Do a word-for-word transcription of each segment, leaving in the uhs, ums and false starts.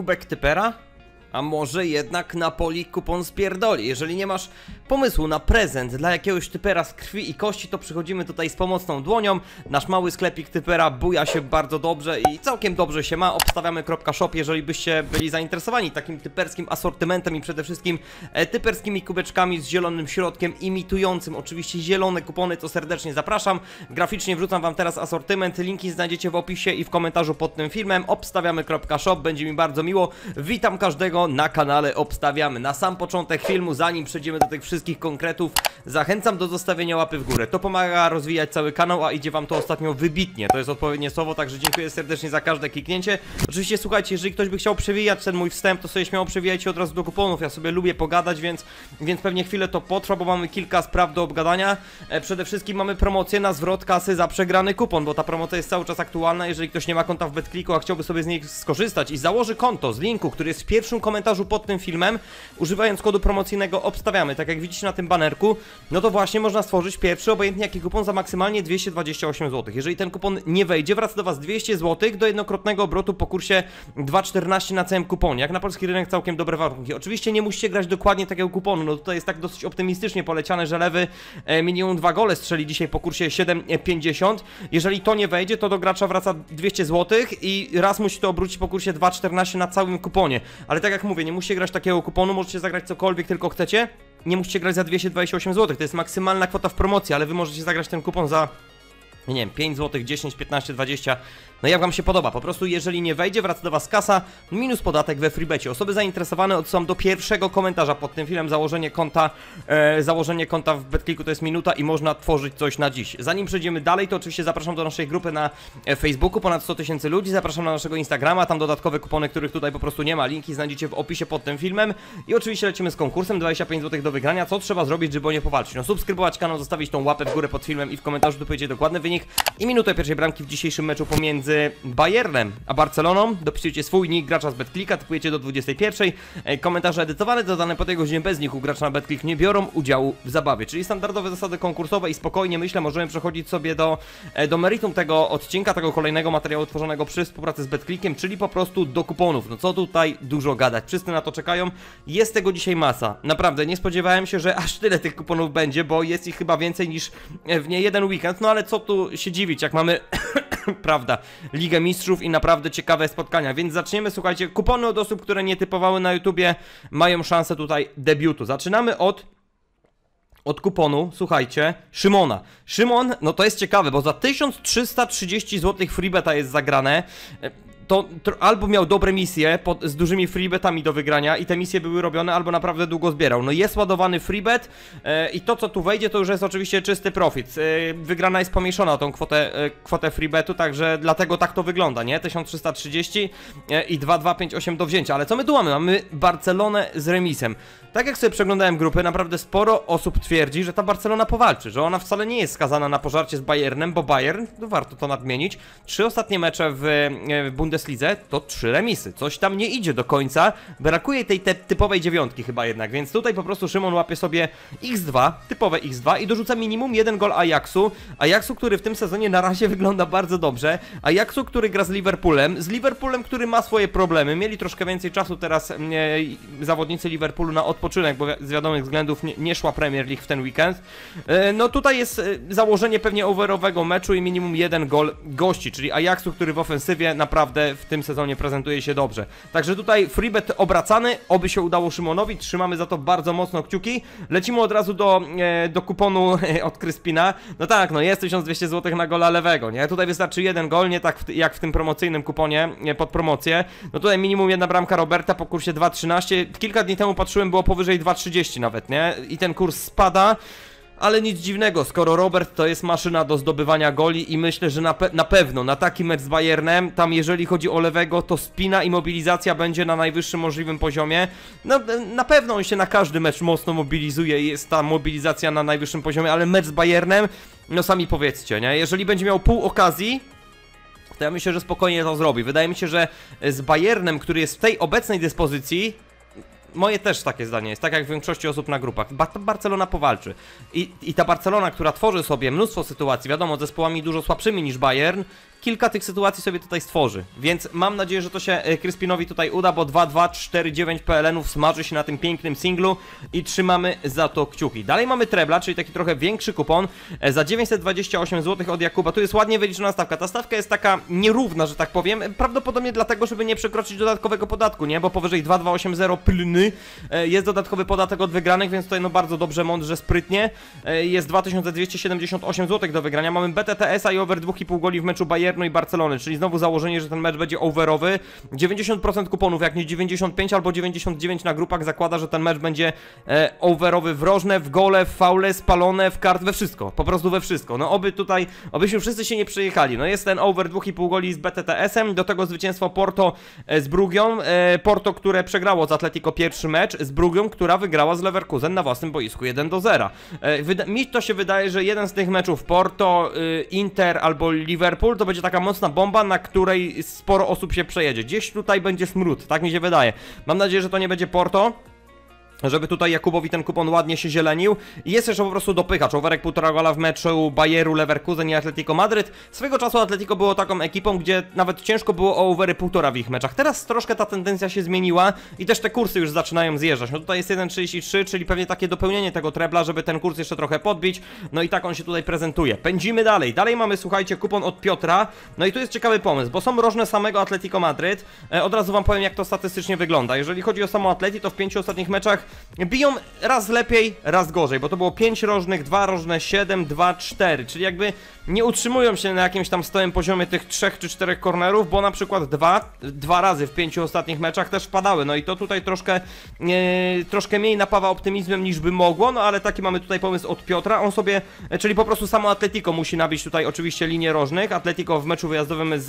kubek typera? A może jednak Napoli kupon spierdoli? Jeżeli nie masz pomysłu na prezent dla jakiegoś typera z krwi i kości, to przychodzimy tutaj z pomocną dłonią. Nasz mały sklepik typera buja się bardzo dobrze i całkiem dobrze się ma. Obstawiamy kropka shop, jeżeli byście byli zainteresowani takim typerskim asortymentem i przede wszystkim typerskimi kubeczkami z zielonym środkiem, imitującym oczywiście zielone kupony, to serdecznie zapraszam. Graficznie wrzucam wam teraz asortyment, linki znajdziecie w opisie i w komentarzu pod tym filmem. Obstawiamy kropka shop, będzie mi bardzo miło. Witam każdego na kanale Obstawiamy. Na sam początek filmu, zanim przejdziemy do tych wszystkich konkretów, zachęcam do zostawienia łapy w górę. To pomaga rozwijać cały kanał, a idzie wam to ostatnio wybitnie. To jest odpowiednie słowo, także dziękuję serdecznie za każde kliknięcie. Oczywiście słuchajcie, jeżeli ktoś by chciał przewijać ten mój wstęp, to sobie śmiało przewijajcie od razu do kuponów. Ja sobie lubię pogadać, więc, więc pewnie chwilę to potrwa, bo mamy kilka spraw do obgadania. Przede wszystkim mamy promocję na zwrot kasy za przegrany kupon, bo ta promocja jest cały czas aktualna. Jeżeli ktoś nie ma konta w BetClicku, a chciałby sobie z niej skorzystać i założy konto z linku, który jest w pierwszym komentarzu pod tym filmem, używając kodu promocyjnego Obstawiamy, tak jak widzicie na tym banerku, no to właśnie można stworzyć pierwszy, obojętnie jaki kupon, za maksymalnie dwieście dwadzieścia osiem złotych. Jeżeli ten kupon nie wejdzie, wraca do was dwieście złotych do jednokrotnego obrotu po kursie dwa czternaście na całym kuponie. Jak na polski rynek całkiem dobre warunki. Oczywiście nie musicie grać dokładnie takiego kuponu, no tutaj jest tak dosyć optymistycznie poleciane, że lewy minimum dwa gole strzeli dzisiaj po kursie siedem pięćdziesiąt. Jeżeli to nie wejdzie, to do gracza wraca dwieście złotych i raz musi to obrócić po kursie dwa czternaście na całym kuponie. Ale tak jak mówię, nie musicie grać takiego kuponu, możecie zagrać cokolwiek tylko chcecie. Nie musicie grać za dwieście dwadzieścia osiem złotych, to jest maksymalna kwota w promocji, ale wy możecie zagrać ten kupon za, nie wiem, pięć złotych, dziesięć, piętnaście, dwadzieścia. No jak wam się podoba, po prostu jeżeli nie wejdzie, wraca do was kasa minus podatek we freebecie. Osoby zainteresowane odsyłam do pierwszego komentarza pod tym filmem. Założenie konta e, założenie konta w BetClicku to jest minuta i można tworzyć coś na dziś. Zanim przejdziemy dalej, to oczywiście zapraszam do naszej grupy na Facebooku, ponad sto tysięcy ludzi. Zapraszam na naszego Instagrama, tam dodatkowe kupony, których tutaj po prostu nie ma. Linki znajdziecie w opisie pod tym filmem. I oczywiście lecimy z konkursem, dwadzieścia pięć złotych do wygrania. Co trzeba zrobić, żeby o nie powalczyć? No subskrybować kanał, zostawić tą łapę w górę pod filmem i w komentarzu dopowiecie dokładny wynik i minutę pierwszej bramki w dzisiejszym meczu pomiędzy Bayernem a Barceloną. Dopisujecie swój nick gracza z BetClicka, typujecie do dwudziestej pierwszej. Komentarze edytowane, dodane po tej godzinie bez nich u gracza na BetClick nie biorą udziału w zabawie. Czyli standardowe zasady konkursowe i spokojnie, myślę, możemy przechodzić sobie do, do meritum tego odcinka, tego kolejnego materiału tworzonego przy współpracy z BetClickiem, czyli po prostu do kuponów. No co tutaj dużo gadać, wszyscy na to czekają. Jest tego dzisiaj masa. Naprawdę nie spodziewałem się, że aż tyle tych kuponów będzie, bo jest ich chyba więcej niż w nie jeden weekend. No ale co tu się dziwić, jak mamy... prawda, Ligę Mistrzów i naprawdę ciekawe spotkania, więc zaczniemy, słuchajcie, kupony od osób, które nie typowały na YouTubie, mają szansę tutaj debiutu. Zaczynamy od... Od kuponu, słuchajcie, Szymona. Szymon, no to jest ciekawe, bo za tysiąc trzysta trzydzieści złotych freebeta jest zagrane. To albo miał dobre misje pod, z dużymi freebetami do wygrania i te misje były robione, albo naprawdę długo zbierał. No jest ładowany freebet e, i to co tu wejdzie, to już jest oczywiście czysty profit. E, wygrana jest pomniejszona o tą kwotę, e, kwotę freebetu, także dlatego tak to wygląda, nie? tysiąc trzysta trzydzieści e, i dwa tysiące dwieście pięćdziesiąt osiem do wzięcia. Ale co my tu mamy? Mamy Barcelonę z remisem. Tak jak sobie przeglądałem grupy, naprawdę sporo osób twierdzi, że ta Barcelona powalczy, że ona wcale nie jest skazana na pożarcie z Bayernem, bo Bayern, no warto to nadmienić, trzy ostatnie mecze w, w Bundeslidze to trzy remisy, coś tam nie idzie do końca, brakuje tej te typowej dziewiątki chyba jednak, więc tutaj po prostu Szymon łapie sobie iks dwa, typowe iks dwa i dorzuca minimum jeden gol Ajaxu, Ajaxu, który w tym sezonie na razie wygląda bardzo dobrze, Ajaxu, który gra z Liverpoolem, z Liverpoolem, który ma swoje problemy, mieli troszkę więcej czasu teraz e, zawodnicy Liverpoolu na odpoczynek, bo z wiadomych względów nie, nie szła Premier League w ten weekend, e, no tutaj jest e, założenie pewnie overowego meczu i minimum jeden gol gości, czyli Ajaxu, który w ofensywie naprawdę w tym sezonie prezentuje się dobrze. Także tutaj freebet obracany, oby się udało Szymonowi, trzymamy za to bardzo mocno kciuki. Lecimy od razu do, e, do kuponu e, od Kryspina. No tak, no jest tysiąc dwieście złotych na gola lewego, nie? Tutaj wystarczy jeden gol, nie tak w, jak w tym promocyjnym kuponie, nie, pod promocję. No tutaj minimum jedna bramka Roberta po kursie dwa trzynaście. Kilka dni temu patrzyłem, było powyżej dwa trzydzieści nawet, nie? I ten kurs spada. Ale nic dziwnego, skoro Robert to jest maszyna do zdobywania goli i myślę, że na, pe na pewno na taki mecz z Bayernem, tam jeżeli chodzi o lewego, to spina i mobilizacja będzie na najwyższym możliwym poziomie. No, na pewno on się na każdy mecz mocno mobilizuje i jest ta mobilizacja na najwyższym poziomie, ale mecz z Bayernem, no sami powiedzcie, nie? Jeżeli będzie miał pół okazji, to ja myślę, że spokojnie to zrobi. Wydaje mi się, że z Bayernem, który jest w tej obecnej dyspozycji... Moje też takie zdanie jest, tak jak w większości osób na grupach. Ba Barcelona powalczy. I, I ta Barcelona, która tworzy sobie mnóstwo sytuacji, wiadomo, z zespołami dużo słabszymi niż Bayern, kilka tych sytuacji sobie tutaj stworzy. Więc mam nadzieję, że to się Kryspinowi tutaj uda, bo dwa dwa cztery dziewięć P L N-ów smaży się na tym pięknym singlu i trzymamy za to kciuki. Dalej mamy trebla, czyli taki trochę większy kupon za dziewięćset dwadzieścia osiem złotych od Jakuba. Tu jest ładnie wyliczona stawka. Ta stawka jest taka nierówna, że tak powiem, prawdopodobnie dlatego, żeby nie przekroczyć dodatkowego podatku, nie? Bo powyżej dwa dwa osiem zero plny jest dodatkowy podatek od wygranych, więc tutaj no bardzo dobrze, mądrze, sprytnie. Jest dwa tysiące dwieście siedemdziesiąt osiem złotych do wygrania. Mamy B T T S-a i over dwa i pół goli w meczu Bayernu i Barcelony, czyli znowu założenie, że ten mecz będzie overowy. dziewięćdziesiąt procent kuponów, jak nie dziewięćdziesiąt pięć albo dziewięćdziesiąt dziewięć na grupach zakłada, że ten mecz będzie e, overowy w rożne, w gole, w faule, spalone, w kart, we wszystko. Po prostu we wszystko. No oby tutaj, obyśmy wszyscy się nie przejechali. No jest ten over dwa i pół goli z B T T S-em, do tego zwycięstwo Porto z Brugią. E, Porto, które przegrało z Atletico pierwszy mecz, z Brugią, która wygrała z Leverkusen na własnym boisku jeden do zera. E, mi to się wydaje, że jeden z tych meczów Porto, e, Inter albo Liverpool to będzie taka mocna bomba, na której sporo osób się przejedzie. Gdzieś tutaj będzie smród, tak mi się wydaje. Mam nadzieję, że to nie będzie Porto, żeby tutaj Jakubowi ten kupon ładnie się zielenił. I jest jeszcze po prostu dopychacz, overek półtora gola w meczu Bayeru, Leverkusen i Atletico Madryt. Swego czasu Atletico było taką ekipą, gdzie nawet ciężko było o overy półtora w ich meczach. Teraz troszkę ta tendencja się zmieniła i też te kursy już zaczynają zjeżdżać. No tutaj jest jeden trzydzieści trzy, czyli pewnie takie dopełnienie tego trebla, żeby ten kurs jeszcze trochę podbić. No i tak on się tutaj prezentuje. Pędzimy dalej. Dalej mamy, słuchajcie, kupon od Piotra. No i tu jest ciekawy pomysł, bo są rożne samego Atletico Madryt. E, od razu wam powiem, jak to statystycznie wygląda. Jeżeli chodzi o samo Atleti, to w pięciu ostatnich meczach biją raz lepiej, raz gorzej, bo to było pięć rożnych, dwa rożne, siedem, dwa, cztery, czyli jakby nie utrzymują się na jakimś tam stałym poziomie tych trzech czy czterech kornerów, bo na przykład dwa, dwa razy w pięciu ostatnich meczach też wpadały, no i to tutaj troszkę e, troszkę mniej napawa optymizmem niż by mogło, no ale taki mamy tutaj pomysł od Piotra, on sobie, czyli po prostu samo Atletico musi nabić tutaj oczywiście linię rożnych, Atletico w meczu wyjazdowym z,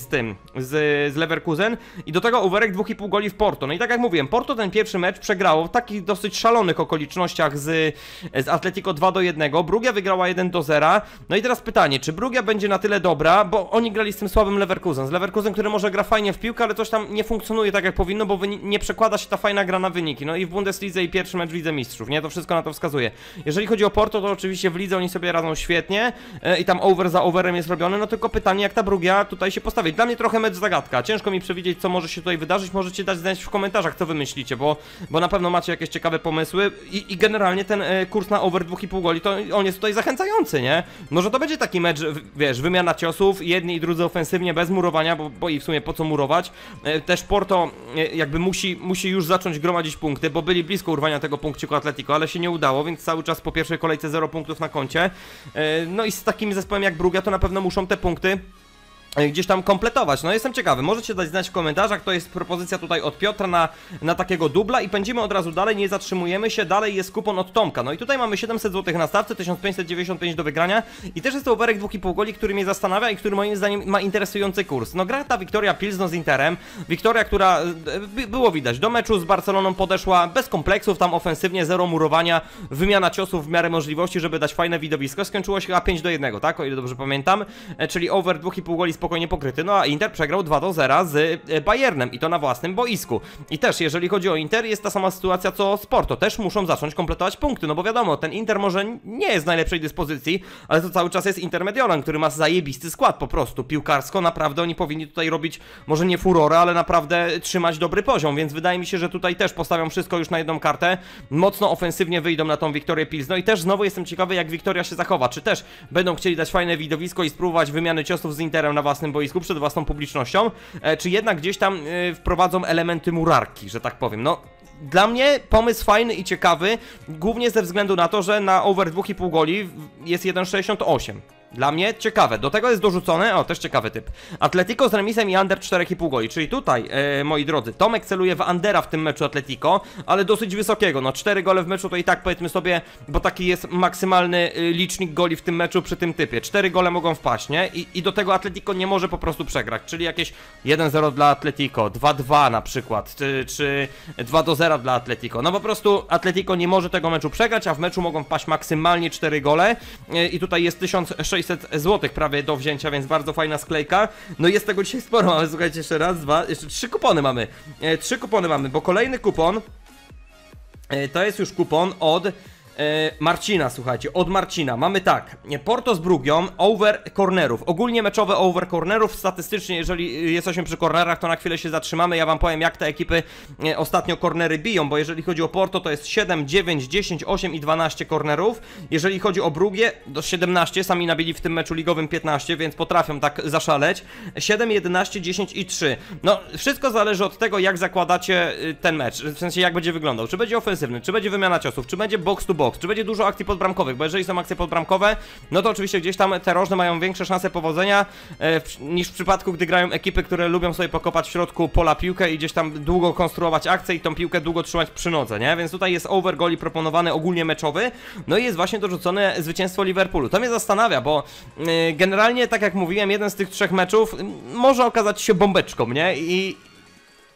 z tym, z, z Leverkusen i do tego overek dwa i pół goli w Porto, no i tak jak mówiłem, Porto ten pierwszy mecz przegrało w takich dosyć szalonych okolicznościach z, z Atletico dwa do jednego, Brugia wygrała jeden do zera, no i teraz pytanie, czy Brugia będzie na tyle dobra, bo oni grali z tym słabym Leverkusen, z Leverkusen, który może gra fajnie w piłkę, ale coś tam nie funkcjonuje tak jak powinno, bo nie przekłada się ta fajna gra na wyniki, no i w Bundeslidze i pierwszy mecz w Lidze Mistrzów, nie, to wszystko na to wskazuje. Jeżeli chodzi o Porto, to oczywiście w lidze oni sobie radzą świetnie e, i tam over za overem jest robione, no tylko pytanie, jak ta Brugia tutaj się postawi. Dla mnie trochę mecz zagadka, ciężko mi przewidzieć, co może się tutaj wydarzyć, możecie dać znać w komentarzach, co wy myślicie, bo, bo na pewno macie jakieś ciekawe pomysły i, i generalnie ten e, kurs na over dwa i pół goli, to on jest tutaj zachęcający, nie? Może to będzie taki mecz, wiesz, wymiana ciosów, jedni i drudzy ofensywnie, bez murowania, bo, bo i w sumie po co murować. E, też Porto e, jakby musi, musi już zacząć gromadzić punkty, bo byli blisko urwania tego punkciku Atletico, ale się nie udało, więc cały czas po pierwszej kolejce zero punktów na koncie. E, no i z takim zespołem jak Brugia to na pewno muszą te punkty gdzieś tam kompletować. No jestem ciekawy, możecie dać znać w komentarzach, to jest propozycja tutaj od Piotra na, na takiego dubla i pędzimy od razu dalej, nie zatrzymujemy się, dalej jest kupon od Tomka, no i tutaj mamy siedemset złotych na stawce, tysiąc pięćset dziewięćdziesiąt pięć do wygrania i też jest to overek dwa i pół goli, który mnie zastanawia i który moim zdaniem ma interesujący kurs. No gra ta Viktoria Pilzno z Interem, Viktoria, która by, było widać, do meczu z Barceloną podeszła bez kompleksów, tam ofensywnie zero murowania, wymiana ciosów w miarę możliwości, żeby dać fajne widowisko, skończyło się chyba pięć do jednego, tak, o ile dobrze pamiętam, e, czyli over dwa i pół goli spokojnie pokryty, no a Inter przegrał dwa do zera z Bayernem i to na własnym boisku. I też jeżeli chodzi o Inter, jest ta sama sytuacja co z Porto, też muszą zacząć kompletować punkty, no bo wiadomo, ten Inter może nie jest w najlepszej dyspozycji, ale to cały czas jest Inter Mediolan, który ma zajebisty skład po prostu, piłkarsko naprawdę oni powinni tutaj robić, może nie furorę, ale naprawdę trzymać dobry poziom, więc wydaje mi się, że tutaj też postawią wszystko już na jedną kartę, mocno ofensywnie wyjdą na tą Viktorię Pilzno i też znowu jestem ciekawy, jak Viktoria się zachowa, czy też będą chcieli dać fajne widowisko i spróbować wymiany ciosów z Interem na na własnym boisku, przed własną publicznością, e, czy jednak gdzieś tam e, wprowadzą elementy murarki, że tak powiem, no. Dla mnie pomysł fajny i ciekawy, głównie ze względu na to, że na over dwa i pół goli jest jeden sześćdziesiąt osiem. Dla mnie ciekawe, do tego jest dorzucone, o też ciekawy typ, Atletico z remisem i under cztery i pół goli, czyli tutaj, e, moi drodzy, Tomek celuje w undera w tym meczu Atletico, ale dosyć wysokiego, no cztery gole w meczu to i tak powiedzmy sobie, bo taki jest maksymalny y, licznik goli w tym meczu przy tym typie, cztery gole mogą wpaść, nie? I, i do tego Atletico nie może po prostu przegrać, czyli jakieś jeden zero dla Atletico, dwa dwa na przykład, czy, czy dwa do zera dla Atletico, no po prostu Atletico nie może tego meczu przegrać, a w meczu mogą wpaść maksymalnie cztery gole y, i tutaj jest tysiąc sześćset złotych prawie do wzięcia, więc bardzo fajna sklejka. No jest tego dzisiaj sporo, mamy, słuchajcie, jeszcze raz, dwa, jeszcze trzy kupony mamy. E, trzy kupony mamy, bo kolejny kupon e, to jest już kupon od Marcina, słuchajcie, od Marcina mamy tak: Porto z Brugią, over cornerów, ogólnie meczowe over cornerów. Statystycznie, jeżeli jesteśmy przy cornerach, to na chwilę się zatrzymamy, ja wam powiem, jak te ekipy ostatnio cornery biją, bo jeżeli chodzi o Porto, to jest siedem, dziewięć, dziesięć, osiem i dwanaście cornerów. Jeżeli chodzi o Brugię, do siedemnaście, sami nabili w tym meczu ligowym piętnaście, więc potrafią tak zaszaleć. Siedem, jedenaście, dziesięć i trzy. No, wszystko zależy od tego, jak zakładacie ten mecz, w sensie jak będzie wyglądał, czy będzie ofensywny, czy będzie wymiana ciosów, czy będzie box to box, czy będzie dużo akcji podbramkowych, bo jeżeli są akcje podbramkowe, no to oczywiście gdzieś tam te rożne mają większe szanse powodzenia e, w, niż w przypadku, gdy grają ekipy, które lubią sobie pokopać w środku pola piłkę i gdzieś tam długo konstruować akcję i tą piłkę długo trzymać przy nodze, nie? Więc tutaj jest over goli proponowany ogólnie meczowy, no i jest właśnie dorzucone zwycięstwo Liverpoolu. To mnie zastanawia, bo e, generalnie, tak jak mówiłem, jeden z tych trzech meczów może okazać się bombeczką, nie? I...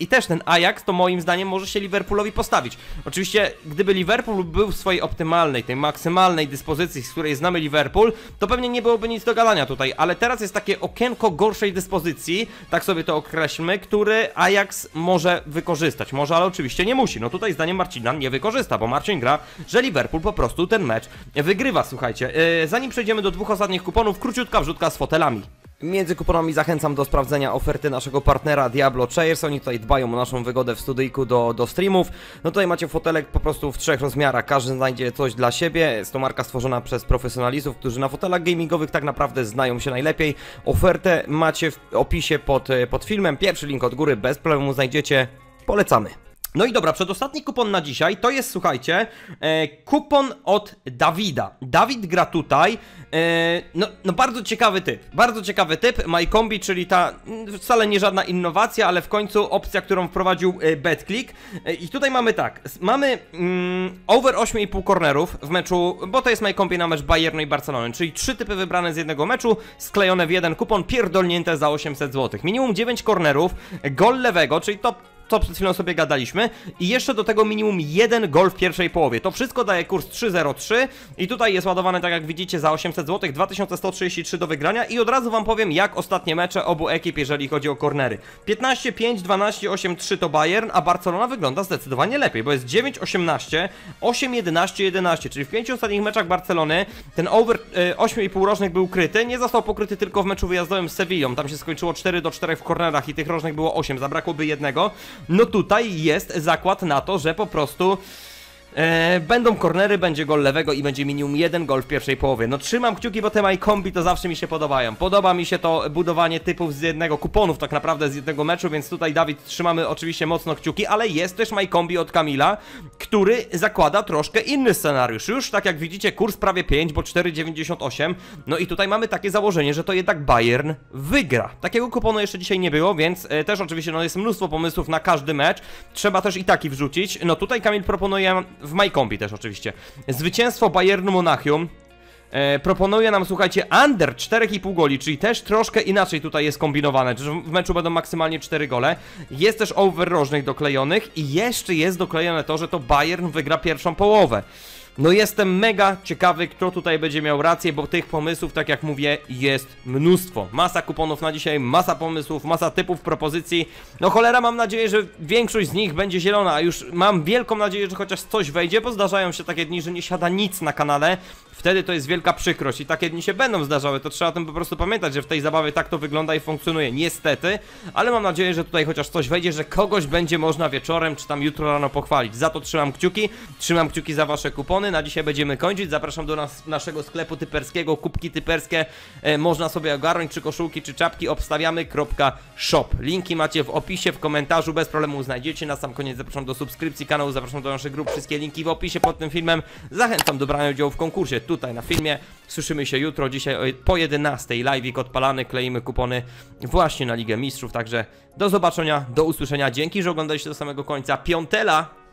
I też ten Ajax, to moim zdaniem, może się Liverpoolowi postawić. Oczywiście, gdyby Liverpool był w swojej optymalnej, tej maksymalnej dyspozycji, z której znamy Liverpool, to pewnie nie byłoby nic do gadania tutaj, ale teraz jest takie okienko gorszej dyspozycji, tak sobie to określmy, który Ajax może wykorzystać. Może, ale oczywiście nie musi. No tutaj zdaniem Marcina nie wykorzysta, bo Marcin gra, że Liverpool po prostu ten mecz wygrywa, słuchajcie. Yy, zanim przejdziemy do dwóch ostatnich kuponów, króciutka wrzutka z fotelami. Między kuponami zachęcam do sprawdzenia oferty naszego partnera Diablo Chairs. Oni tutaj dbają o naszą wygodę w studyjku do, do streamów. No tutaj macie fotelek po prostu w trzech rozmiarach. Każdy znajdzie coś dla siebie. Jest to marka stworzona przez profesjonalistów, którzy na fotelach gamingowych tak naprawdę znają się najlepiej. Ofertę macie w opisie pod, pod filmem. Pierwszy link od góry bez problemu znajdziecie. Polecamy. No i dobra, przedostatni kupon na dzisiaj to jest, słuchajcie, e, kupon od Dawida. Dawid gra tutaj, e, no, no bardzo ciekawy typ, bardzo ciekawy typ, MyCombi, czyli ta wcale nie żadna innowacja, ale w końcu opcja, którą wprowadził e, BetClick. E, I tutaj mamy tak, mamy mm, over osiem i pół cornerów w meczu, bo to jest MyCombi na mecz Bayernu i Barcelony, czyli trzy typy wybrane z jednego meczu, sklejone w jeden kupon, pierdolnięte za osiemset złotych. Minimum dziewięć cornerów, gol lewego, czyli to... co przed chwilą sobie gadaliśmy, i jeszcze do tego minimum jeden gol w pierwszej połowie. To wszystko daje kurs trzy zero trzy i tutaj jest ładowane, tak jak widzicie, za osiemset złotych, dwa tysiące sto trzydzieści trzy do wygrania. I od razu wam powiem, jak ostatnie mecze obu ekip, jeżeli chodzi o kornery. piętnaście pięć, dwanaście osiem trzy to Bayern, a Barcelona wygląda zdecydowanie lepiej, bo jest dziewięć osiemnaście, osiem jedenaście jedenaście, czyli w pięciu ostatnich meczach Barcelony ten over y, osiem i pół rożnych był kryty, nie został pokryty tylko w meczu wyjazdowym z Sevillą, tam się skończyło cztery do czterech w kornerach i tych rożnych było osiem, zabrakłoby jednego. No tutaj jest zakład na to, że po prostu e, będą kornery, będzie gol lewego i będzie minimum jeden gol w pierwszej połowie. No trzymam kciuki, bo te MyCombi to zawsze mi się podobają. Podoba mi się to budowanie typów z jednego, kuponów tak naprawdę z jednego meczu, więc tutaj, Dawid, trzymamy oczywiście mocno kciuki, ale jest też MyCombi od Kamila, który zakłada troszkę inny scenariusz. Już tak jak widzicie, kurs prawie pięć, bo cztery dziewięćdziesiąt osiem. No i tutaj mamy takie założenie, że to jednak Bayern wygra. Takiego kuponu jeszcze dzisiaj nie było, więc e, też oczywiście no, jest mnóstwo pomysłów na każdy mecz. Trzeba też i taki wrzucić. No tutaj Kamil proponuje... w MyCombi też oczywiście zwycięstwo Bayernu Monachium. E, proponuje nam, słuchajcie, under cztery i pół goli, czyli też troszkę inaczej tutaj jest kombinowane, czyli w meczu będą maksymalnie cztery gole. Jest też over rożnych doklejonych i jeszcze jest doklejone to, że to Bayern wygra pierwszą połowę. No jestem mega ciekawy, kto tutaj będzie miał rację, bo tych pomysłów, tak jak mówię, jest mnóstwo. Masa kuponów na dzisiaj, masa pomysłów, masa typów, propozycji. No cholera, mam nadzieję, że większość z nich będzie zielona, a już mam wielką nadzieję, że chociaż coś wejdzie, bo zdarzają się takie dni, że nie siada nic na kanale. Wtedy to jest wielka przykrość i takie dni się będą zdarzały, to trzeba o tym po prostu pamiętać, że w tej zabawie tak to wygląda i funkcjonuje, niestety. Ale mam nadzieję, że tutaj chociaż coś wejdzie, że kogoś będzie można wieczorem czy tam jutro rano pochwalić. Za to trzymam kciuki, trzymam kciuki za wasze kupony. Na dzisiaj będziemy kończyć, zapraszam do nas, naszego sklepu typerskiego, kubki typerskie e, można sobie ogarnąć, czy koszulki, czy czapki, obstawiamy kropka shop. Linki macie w opisie, w komentarzu, bez problemu znajdziecie. Na sam koniec zapraszam do subskrypcji kanału, zapraszam do naszych grup, wszystkie linki w opisie pod tym filmem. Zachęcam do brania udziału w konkursie tutaj na filmie. Słyszymy się jutro, dzisiaj po jedenastej, live'ik odpalany, kleimy kupony właśnie na Ligę Mistrzów, także do zobaczenia, do usłyszenia, dzięki, że oglądaliście do samego końca. Piątela!